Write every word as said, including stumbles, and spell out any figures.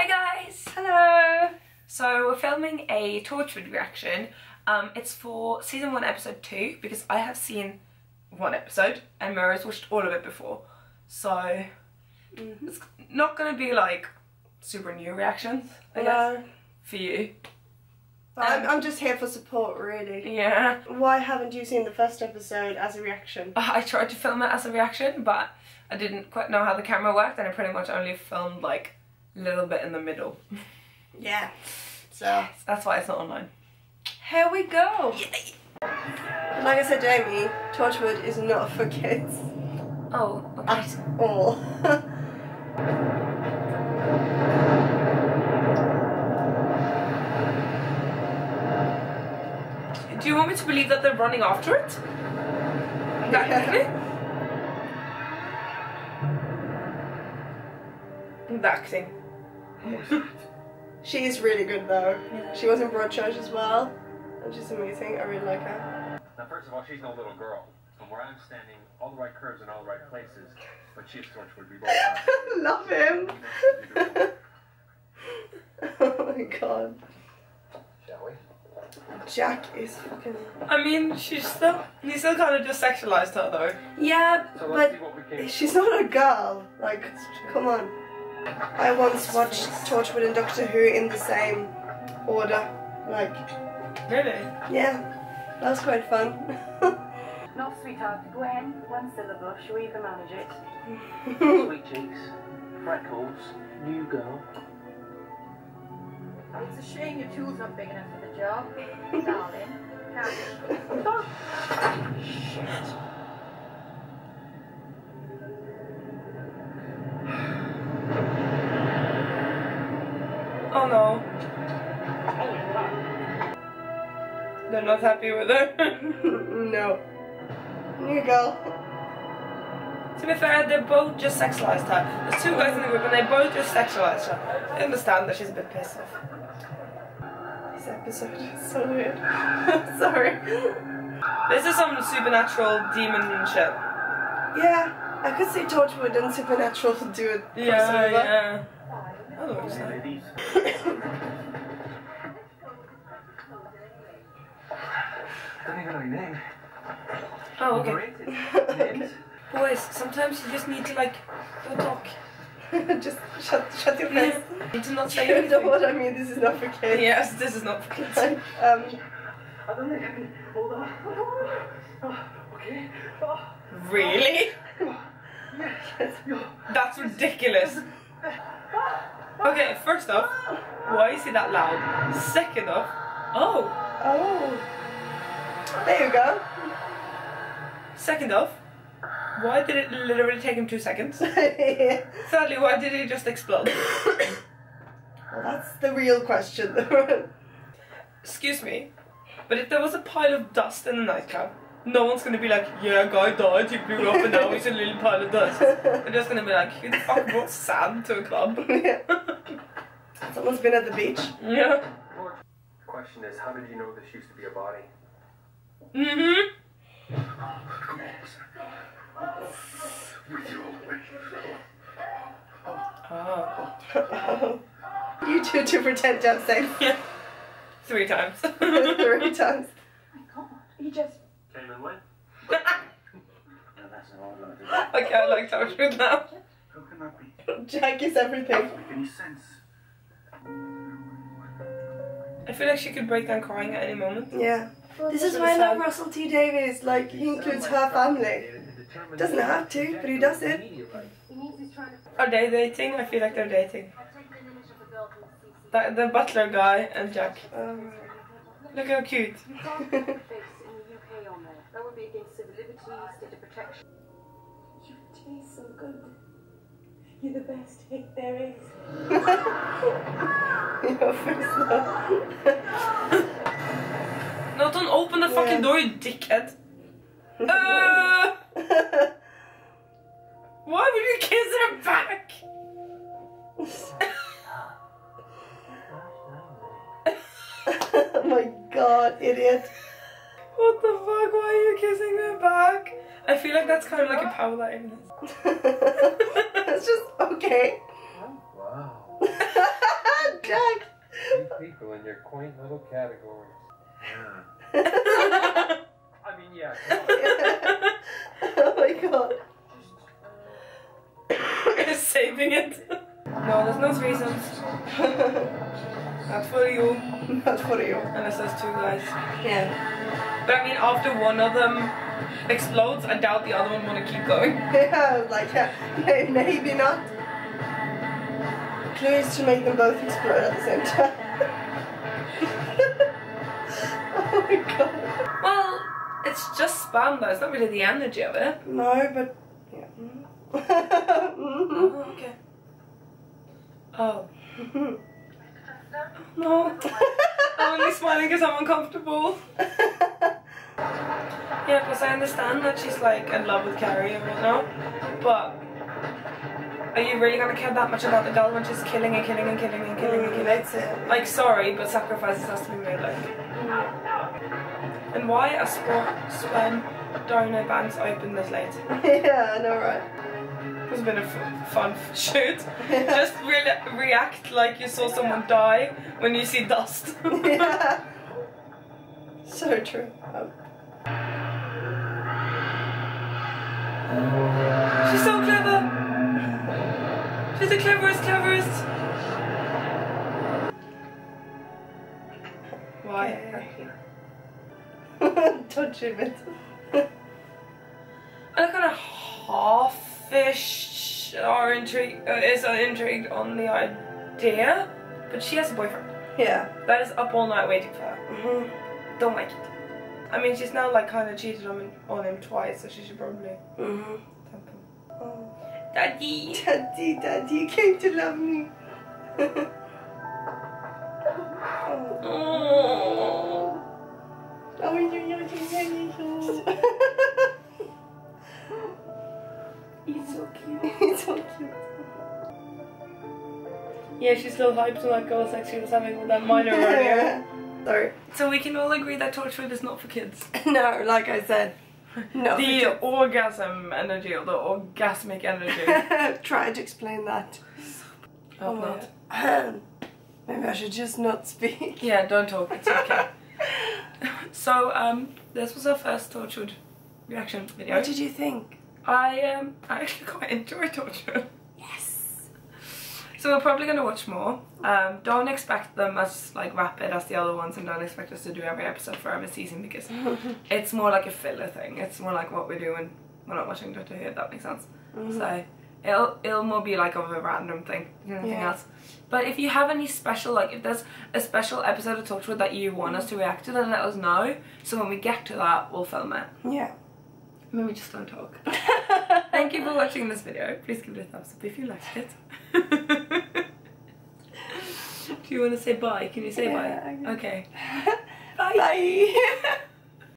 Hi guys, hello! So we're filming a Torchwood reaction. Um, it's for season one episode two because I have seen one episode and Mira's watched all of it before. So mm-hmm. It's not gonna be like super new reactions, I yeah. guess, for you. I'm, I'm just here for support, really. Yeah. Why haven't you seen the first episode as a reaction? I tried to film it as a reaction, but I didn't quite know how the camera worked and I pretty much only filmed like a little bit in the middle. Yeah. So yes, that's why it's not online. Here we go! Yay. Like I said to Amy, Torchwood is not for kids. Oh, okay. At all. Do you want me to believe that they're running after it? That acting? That acting. She is really good though. Yeah. She was in Broadchurch as well, and she's amazing. I really like her. Now, first of all, she's no little girl. From where I'm standing, all the right curves in all the right places, but she's Torchwood. We both love him. Oh my god. Shall we? Jack is fucking... I mean, she's still... He still kind of just sexualized her though. Yeah, so but she's not a girl. Like, come on. I once watched Torchwood and Doctor Who in the same order. Like... Really? Yeah. That was quite fun. No, sweetheart. Gwen, one syllable. Sure you can manage it. Sweet cheeks, freckles, new girl. It's a shame your tool's not big enough for the job, darling. Can't you? Shit. Oh no. They're not happy with her. No. Here you go. To be fair, they both just sexualized her. There's two guys in the group and they both just sexualized her. I understand that she's a bit pissed off. This episode is so weird. Sorry. This is some supernatural demon shit. Yeah, I could see Torchwood and Supernatural do it. Yeah, yeah. Oh, what was that? Don't even know your name. Oh, okay. Boys, sometimes you just need to like, don't talk. Just shut, shut your face. You do not say you anything. You know what I mean, this is not for kids. Yes, this is not for kids. Like, um... I don't think I can hold on. Oh, okay. Oh. Really? Oh. Yes. That's ridiculous. Okay, first off, why is he that loud? Second off, oh. Oh. There you go. Second off, why did it literally take him two seconds? Yeah. Thirdly, why did he just explode? Well, that's the real question. Excuse me, but if there was a pile of dust in the nightclub, no one's going to be like, yeah, guy died, he blew up and now he's a little pile of dust. They're just going to be like, who the fuck brought sand to a club? Yeah. Someone's been at the beach. Yeah. The question is, how did you know this used to be a body? Mm-hmm. Come on, oh. You two to pretend to have sex. Yeah. Three times. Three times. Oh my god. He just came and went. No, that's not all I like. Okay, I like Torchwood now. How can that be? Jack is everything. Doesn't make any sense. I feel like she could break down crying at any moment. Yeah. Well, this is why I love Russell T Davies. Like, he includes her family. Doesn't have to, but he does it. Are they dating? I feel like they're dating. The, the butler guy and Jack. Um, Look how cute. That would be against civil liberties, data protection. You taste so good. You're the best hit there is. Your first love. No, don't open the fucking yeah. door, you dickhead. Uh, why would you kiss her back? Oh my god, idiot. What the fuck, why are you kissing her back? I feel like that's kind of like a power illness. It's just okay. Wow. God. You people in your quaint little categories. Yeah. I mean, yeah. Oh my God. Saving it. No, there's no reasons. Not for you. Not for you. Unless there's two guys. Yeah. But I mean, after one of them explodes, I doubt the other one want to keep going. Yeah, like, yeah, maybe not. Clue is to make them both explode at the same time. Oh my God. Well, it's just spam though, it's not really the energy of it. No, but... yeah. Mm-hmm. Oh, okay. Oh. No. I'm only smiling because I'm uncomfortable. Yeah, because I understand that she's like in love with Carrie and whatnot, but are you really gonna care that much about the girl when she's killing and killing and killing and killing and killing? That's it. Like, sorry, but sacrifices has to be made. Like, mm. And why are sperm donor banks open this late? Yeah, I know, right? It's been a f fun f shoot. Yeah. Just re react like you saw someone die when you see dust. Yeah. So true. Oh. She's so clever! She's the cleverest, cleverest! Why? Don't you admit? I look kind of half-ish are intrigued, uh, is intrigued on the idea, but she has a boyfriend. Yeah. That is up all night waiting for her. Mm-hmm. Don't like it. I mean, she's now like kind of cheated on him, on him twice, so she should probably mm-hmm. tempt him. Oh. Daddy! Daddy, Daddy, you came to love me. Oh. Oh. Oh, you naughty daddy. He's so cute. He's so cute. Yeah, she's still hyped on that girl sex she was having with that minor earlier. Sorry. So we can all agree that Torchwood is not for kids. No, like I said, no. The orgasm energy, or the orgasmic energy. Try to explain that. Oh, not. Yeah. Maybe I should just not speak. Yeah, don't talk, it's okay. So, um, this was our first Torchwood reaction video. What did you think? I, um, I actually quite enjoy Torchwood. So we're probably going to watch more. Um, don't expect them as like rapid as the other ones, and don't expect us to do every episode for every season, because it's more like a filler thing. It's more like what we do when we're not watching Doctor Who, if that makes sense. Mm-hmm. So it'll, it'll more be like of a random thing, nothing yeah. else. But if you have any special, like if there's a special episode of Torchwood that you want us to react to, then let us know. So when we get to that, we'll film it. Yeah. Maybe just don't talk. Thank you for watching this video. Please give it a thumbs up if you liked it. Do you want to say bye? Can you say yeah, bye? Okay. Bye. Bye.